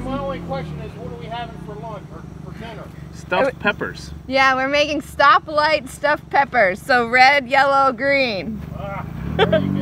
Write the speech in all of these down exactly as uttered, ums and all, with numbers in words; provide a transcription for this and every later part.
mean, my only question is, what are we having for lunch or for dinner? Stuffed peppers. Yeah, we're making stoplight stuffed peppers. So red, yellow, green. Ah, there you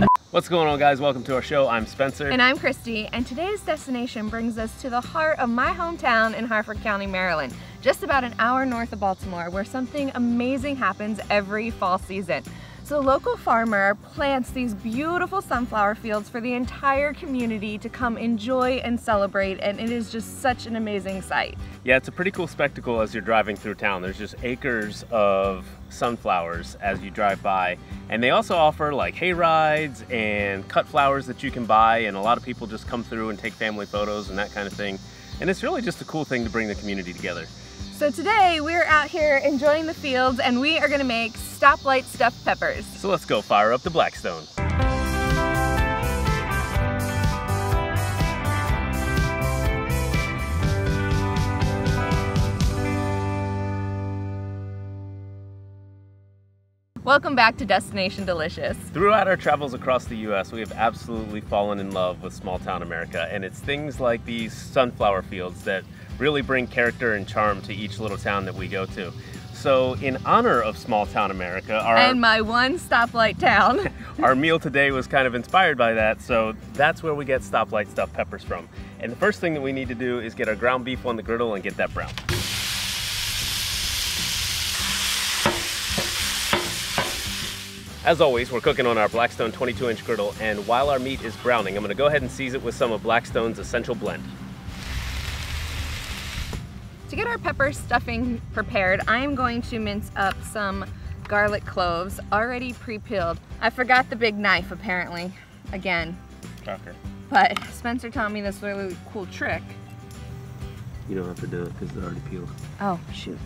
go. What's going on, guys? Welcome to our show. I'm Spencer. And I'm Christy. And today's destination brings us to the heart of my hometown in Harford County, Maryland, just about an hour north of Baltimore, where something amazing happens every fall season. So a local farmer plants these beautiful sunflower fields for the entire community to come enjoy and celebrate, and it is just such an amazing sight. Yeah, it's a pretty cool spectacle as you're driving through town. There's just acres of sunflowers as you drive by, and they also offer like hay rides and cut flowers that you can buy, and a lot of people just come through and take family photos and that kind of thing, and it's really just a cool thing to bring the community together. So today we're out here enjoying the fields, and we are going to make stoplight stuffed peppers. So let's go fire up the Blackstone. Welcome back to Destination Delicious. Throughout our travels across the U S, we have absolutely fallen in love with small town America, and it's things like these sunflower fields that really bring character and charm to each little town that we go to. So in honor of small town America, our, and my one stoplight town, our meal today was kind of inspired by that, so that's where we get stoplight stuffed peppers from. And the first thing that we need to do is get our ground beef on the griddle and get that brown. As always, we're cooking on our Blackstone twenty-two inch griddle, and while our meat is browning, I'm gonna go ahead and season it with some of Blackstone's Essential Blend. To get our pepper stuffing prepared, I am going to mince up some garlic cloves, already pre-peeled. I forgot the big knife, apparently. Again. Shocker. But Spencer taught me this really cool trick. You don't have to do it because they're already peeled. Oh, shoot.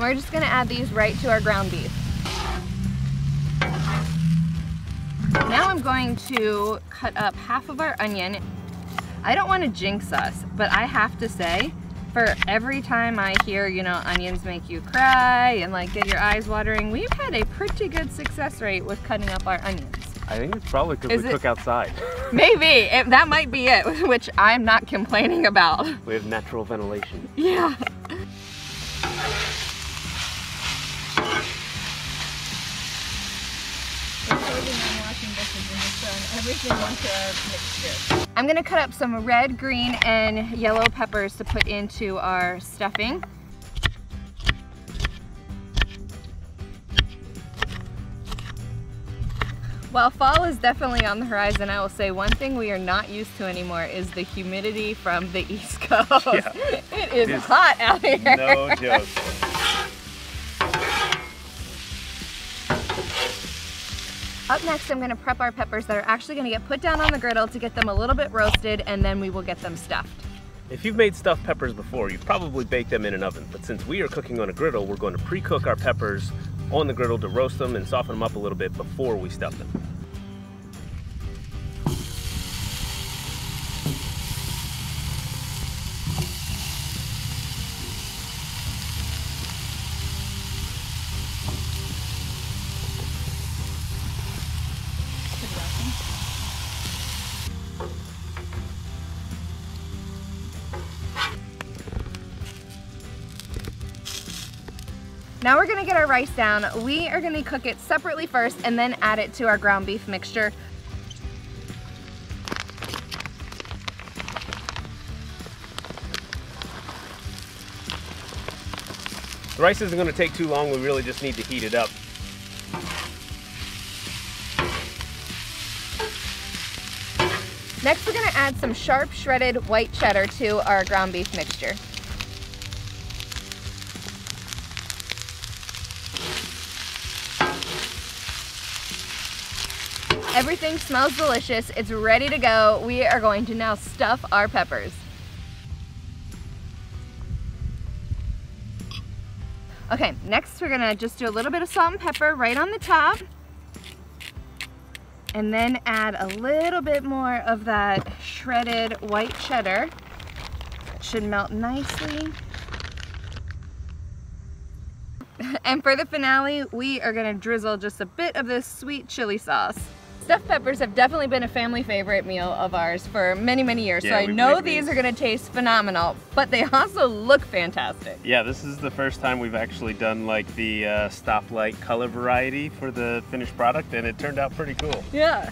We're just gonna add these right to our ground beef. Now I'm going to cut up half of our onion. I don't want to jinx us, but I have to say, for every time I hear, you know, onions make you cry and like get your eyes watering, we've had a pretty good success rate with cutting up our onions. I think it's probably because we it, cook outside. Maybe, it, that might be it, which I'm not complaining about. We have natural ventilation. Yeah. I'm gonna cut up some red, green, and yellow peppers to put into our stuffing. While fall is definitely on the horizon, I will say one thing we are not used to anymore is the humidity from the East Coast. Yeah. It is it's hot out here. No joke. Up next, I'm gonna prep our peppers that are actually gonna get put down on the griddle to get them a little bit roasted, and then we will get them stuffed. If you've made stuffed peppers before, you've probably baked them in an oven, but since we are cooking on a griddle, we're gonna pre-cook our peppers on the griddle to roast them and soften them up a little bit before we stuff them. Now we're gonna get our rice down. We are gonna cook it separately first and then add it to our ground beef mixture. The rice isn't gonna take too long. We really just need to heat it up. Next, we're gonna add some sharp shredded white cheddar to our ground beef mixture. Everything smells delicious, it's ready to go. We are going to now stuff our peppers. Okay, next we're gonna just do a little bit of salt and pepper right on the top, and then add a little bit more of that shredded white cheddar. It should melt nicely. And for the finale, we are gonna drizzle just a bit of this sweet chili sauce. Stuffed peppers have definitely been a family favorite meal of ours for many, many years. Yeah, so I know these, these are gonna taste phenomenal, but they also look fantastic. Yeah, this is the first time we've actually done like the uh, stoplight color variety for the finished product, and it turned out pretty cool. Yeah.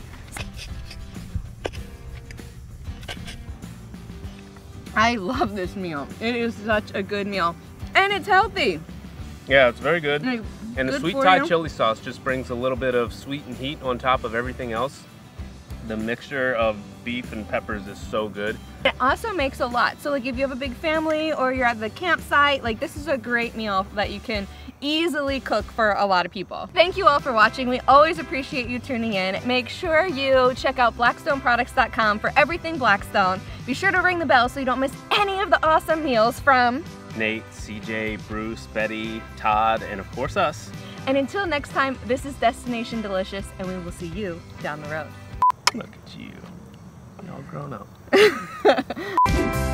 I love this meal. It is such a good meal. And it's healthy. Yeah, it's very good. And, and the sweet Thai chili sauce just brings a little bit of sweet and heat on top of everything else. The mixture of beef and peppers is so good. It also makes a lot. So like if you have a big family or you're at the campsite, like this is a great meal that you can easily cook for a lot of people. Thank you all for watching. We always appreciate you tuning in. Make sure you check out Blackstone Products dot com for everything Blackstone. Be sure to ring the bell so you don't miss any of the awesome meals from Nate, C J, Bruce, Betty, Todd, and of course us. And until next time, this is Destination Delicious, and we will see you down the road. Look at you. You're all grown up.